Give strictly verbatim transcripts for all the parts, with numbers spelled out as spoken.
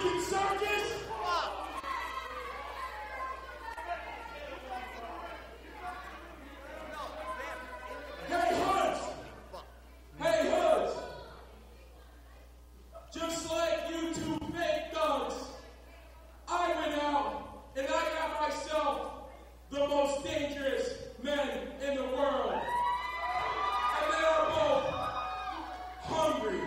freaking circus? Hey, Hoodz! Hey, Hoodz! Just like you two fake thugs, I went out and I got myself the most dangerous men in the world. And they are both hungry.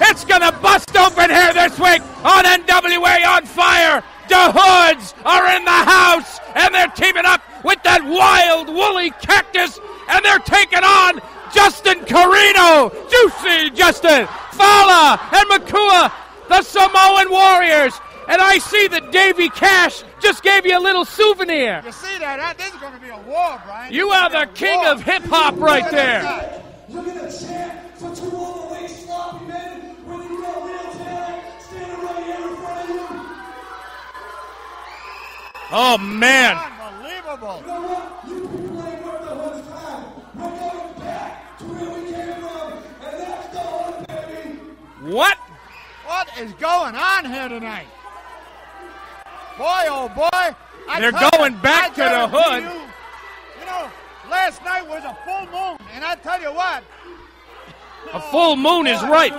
It's gonna bust open here this week on N W A On Fire. Da Hoodz are in the house, and they're teaming up with that wild, woolly Cactus, and they're taking on Justin Corino, Juicy Justin, Fala, and Makua, the Samoan Warriors. And I see that Davey Cash just gave you a little souvenir. You see that? That this is gonna be a war, Brian. You are the king war. of hip hop right there. Look at the champ for two overweight sloppy men. Oh, man. Unbelievable. You know what? You people ain't worth the Hoodz time. We're going back to where we came from, and that's the Hoodz, baby. What? What is going on here tonight? Boy, oh, boy. I They're going you, back I to the Hoodz. You, you know, last night was a full moon, and I tell you what. A full moon oh, is right.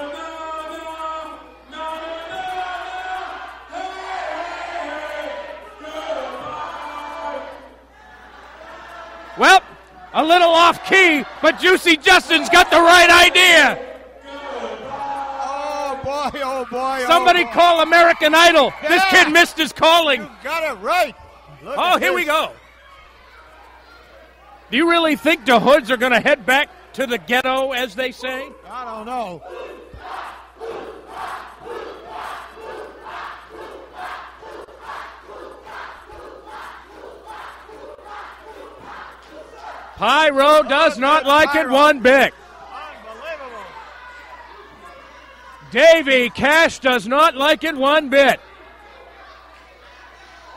Well, a little off key, but Juicy Justin's got the right idea. Oh, boy, oh, boy. Somebody oh boy. call American Idol. Yeah. This kid missed his calling. You got it right. Look oh, here this. we go. Do you really think the Hoodz are going to head back to the ghetto, as they say? I don't know. Pyro does not like Pyro. it one bit. Unbelievable. Davey Cash does not like it one bit.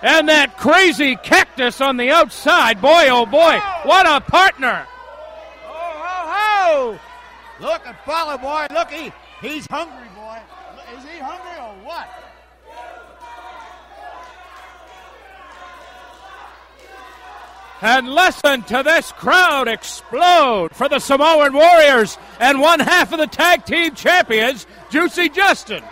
And that crazy Cactus on the outside. Boy, oh, boy. Oh. What a partner. Oh, ho, ho. Look at Fala, boy. Look, he, he's hungry, boy. Is he hungry or what? And listen to this crowd explode for the Samoan Warriors and one half of the tag team champions, Juicy Justin.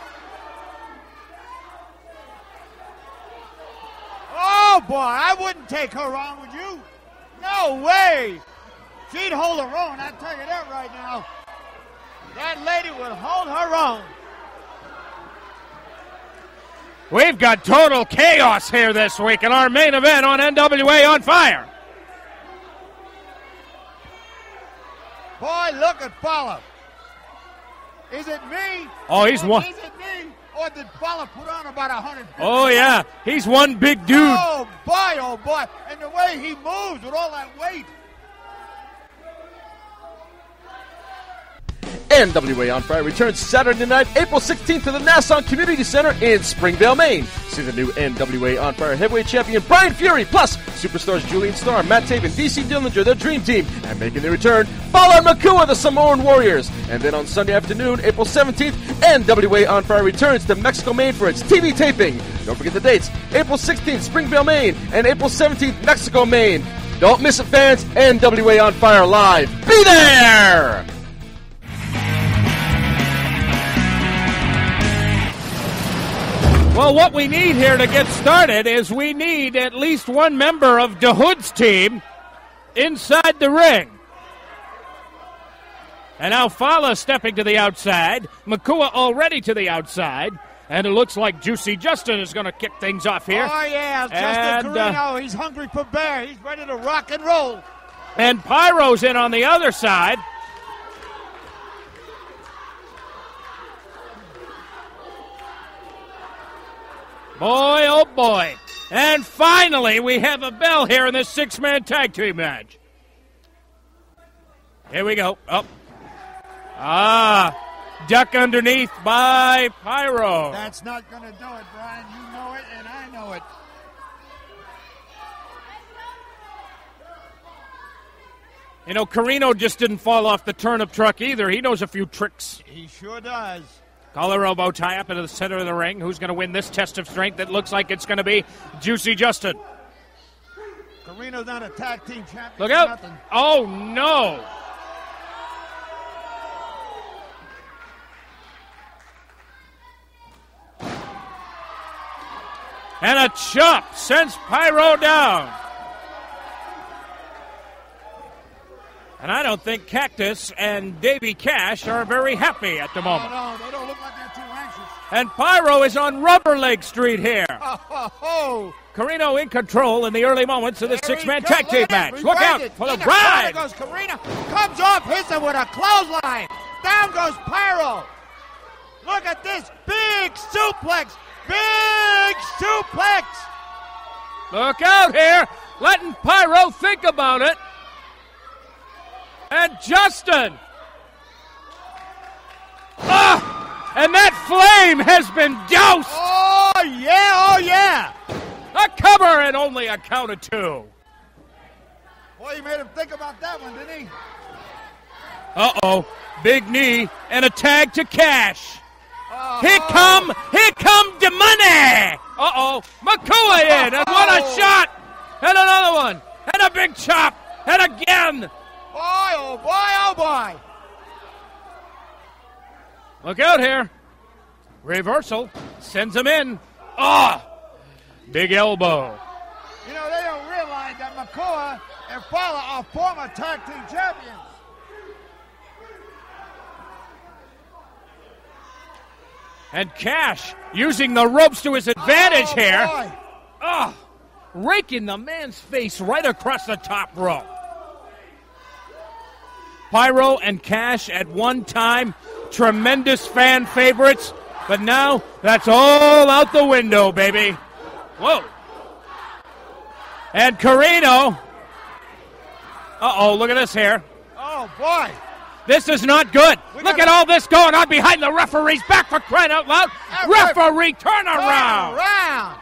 Oh, boy, I wouldn't take her on, would you? No way. She'd hold her own, I'll tell you that right now. That lady would hold her own. We've got total chaos here this week in our main event on N W A On Fire. Boy, look at Fala. Is it me? Oh, he's one. Is it me? Or did Fala put on about a hundred? Oh, yeah. He's one big dude. Oh, boy, oh, boy. And the way he moves with all that weight. N W A On Fire returns Saturday night, April sixteenth to the Nassau Community Center in Springvale, Maine. See the new N W A On Fire heavyweight champion Brian Fury, plus superstars Julian Starr, Matt Taven, D C Dillinger, the Dream Team, and making their return, Fala Makua, the Samoan Warriors. And then on Sunday afternoon, April seventeenth, N W A On Fire returns to Mexico, Maine for its T V taping. Don't forget the dates, April sixteenth, Springvale, Maine, and April seventeenth, Mexico, Maine. Don't miss it, fans. N W A On Fire live. Be there! Well, what we need here to get started is we need at least one member of Da Hoodz's team inside the ring. And now Fala stepping to the outside. Makua already to the outside. And it looks like Juicy Justin is going to kick things off here. Oh, yeah, Justin and, Corino. Uh, he's hungry for bear. He's ready to rock and roll. And Pyro's in on the other side. Boy, oh boy. And finally, we have a bell here in this six-man tag team match. Here we go. Up. Oh. Ah, duck underneath by Pyro. That's not going to do it, Brian. You know it, and I know it. You know, Corino just didn't fall off the turnip truck either. He knows a few tricks. He sure does. Collar elbow tie up into the center of the ring. Who's going to win this test of strength? It looks like it's going to be Juicy Justin. Corino's not a tag team champion. Look out. Nothing. Oh, no. And a chop sends Pyro down. And I don't think Cactus and Davey Cash are very happy at the moment. No, no, they don't look like they're too anxious. And Pyro is on Rubber Leg Street here. Oh, oh, oh. Corino in control in the early moments of this six-man tag team match. Look out for the ride. There goes Corino. Comes off, hits him with a clothesline. Down goes Pyro. Look at this big suplex. Big suplex. Look out here. Letting Pyro think about it. And Justin! Oh, and that flame has been doused! Oh, yeah, oh, yeah! A cover and only a count of two. Boy, you made him think about that one, didn't he? Uh-oh, big knee and a tag to Cash. Uh-oh. Here come, here come the money! Uh-oh, Makua in, and what a shot! And another one, and a big chop, and again! Boy, oh boy, oh boy. Look out here. Reversal. Sends him in. Ah! Oh, big elbow. You know, they don't realize that Makua and Fala are former tag team champions. And Cash using the ropes to his advantage oh, here. Ah! Oh, raking the man's face right across the top rope. Pyro and Cash at one time, tremendous fan favorites, but now that's all out the window, baby. Whoa. And Corino. Uh-oh, look at this here. Oh, boy. This is not good. We look at all this going on behind the referee's back, for crying out loud. Referee, turn around. Turn around.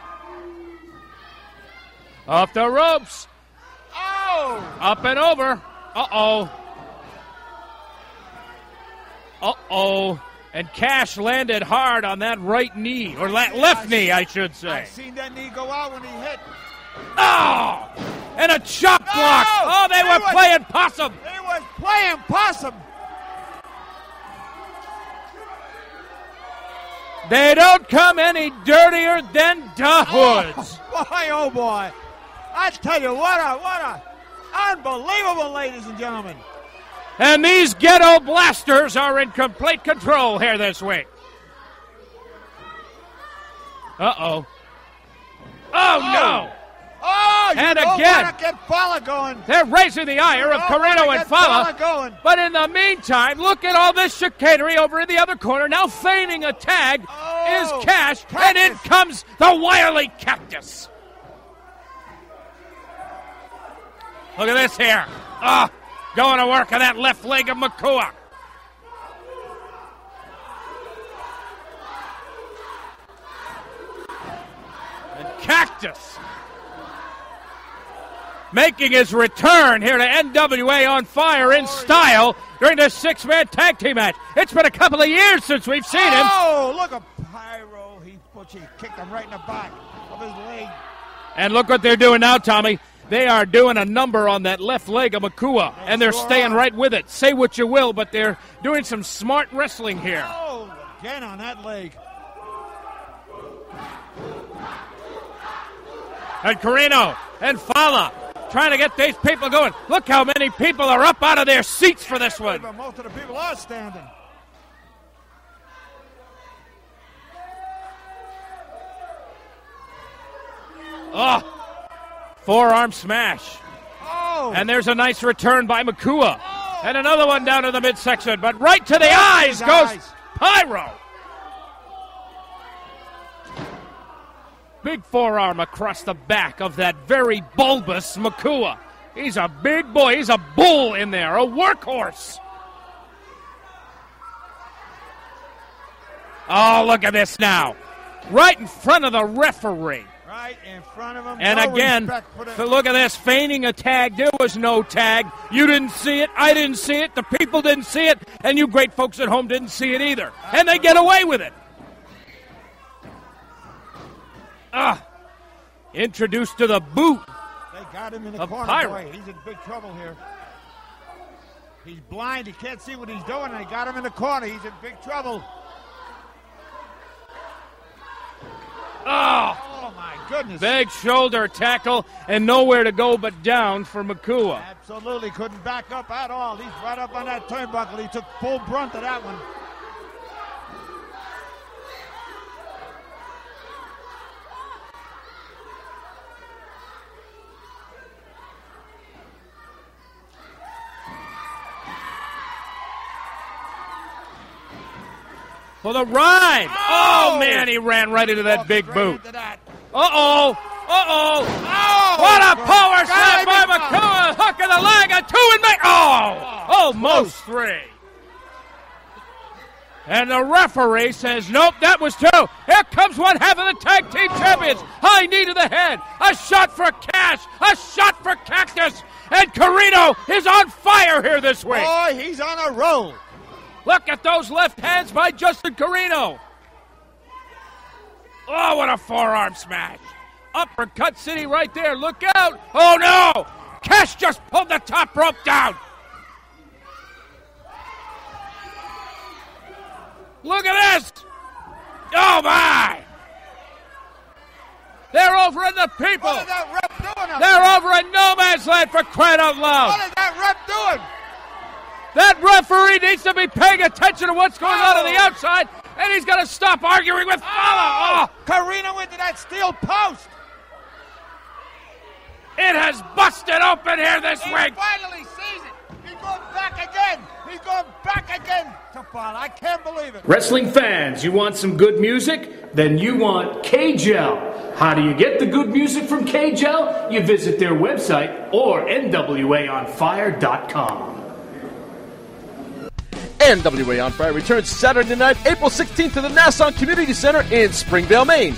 Off the ropes. Oh. Up and over. Uh-oh. Uh-oh, and Cash landed hard on that right knee, or that left knee, I should say. I've seen that knee go out when he hit. Oh, and a chop no! block. Oh, they, they were was, playing possum. They was playing possum. They don't come any dirtier than Da Hoodz. Oh, boy, oh, boy. I tell you, what a, what a, unbelievable, ladies and gentlemen. And these ghetto blasters are in complete control here this week. Uh-oh. Oh, oh no. Oh, you and don't again, want to get Fala going. They're raising the ire of Corino and Fala. Fala going. But in the meantime, look at all this chicanery over in the other corner. Now feigning a tag oh, is Cash, Cactus. And in comes the wily Cactus. Look at this here. Ah. Oh. Going to work on that left leg of Makua. And Cactus making his return here to N W A On Fire in style during this six-man tag team match. It's been a couple of years since we've seen him. Oh, look at Pyro. He kicked him right in the back of his leg. And look what they're doing now, Tommy. They are doing a number on that left leg of Makua, and they're staying right with it. Say what you will, but they're doing some smart wrestling here. Oh, again on that leg. And Corino and Fala trying to get these people going. Look how many people are up out of their seats for this one. Most of the people are standing. Oh. Forearm smash. Oh. And there's a nice return by Makua. Oh. And another one down to the midsection. But right to the right eyes goes eyes. Pyro. Big forearm across the back of that very bulbous Makua. He's a big boy. He's a bull in there, a workhorse. Oh, look at this now. Right in front of the referee. Right in front of him. And no again, look at this, feigning a tag. There was no tag. You didn't see it. I didn't see it. The people didn't see it. And you great folks at home didn't see it either. Absolutely. And they get away with it. Ah, introduced to the boot. They got him in the corner. Boy, he's in big trouble here. He's blind. He can't see what he's doing. They got him in the corner. He's in big trouble. Oh, oh, my goodness. Big shoulder tackle and nowhere to go but down for Makua. Absolutely. Couldn't back up at all. He's right up on that turnbuckle. He took full brunt of that one. For the ride. Oh, oh, man, he ran right into that big boot. Uh-oh. Uh-oh. Oh, what a power shot by Makua. Hook of the leg, a two and make. Oh, almost three. And the referee says, nope, that was two. Here comes one half of the tag team champions. High knee to the head. A shot for Cash. A shot for Cactus. And Corino is on fire here this week. Boy, he's on a roll. Look at those left hands by Justin Corino. Oh, what a forearm smash. Uppercut city right there. Look out. Oh, no. Cash just pulled the top rope down. Look at this. Oh, my. They're over in the people. What is that rep doing up there? They're over in no man's land for crying out loud. What is that rep doing? That referee needs to be paying attention to what's going oh. on on the outside, and he's got to stop arguing with Fala. Oh. Oh. Corino into that steel post. It has busted open here this he week. He finally sees it. He's going back again. He's going back again to Fala. I can't believe it. Wrestling fans, you want some good music? Then you want K-Gel. How do you get the good music from K-Gel? You visit their website or N W A on fire dot com. N W A On Fire returns Saturday night, April sixteenth to the Nassau Community Center in Springvale, Maine.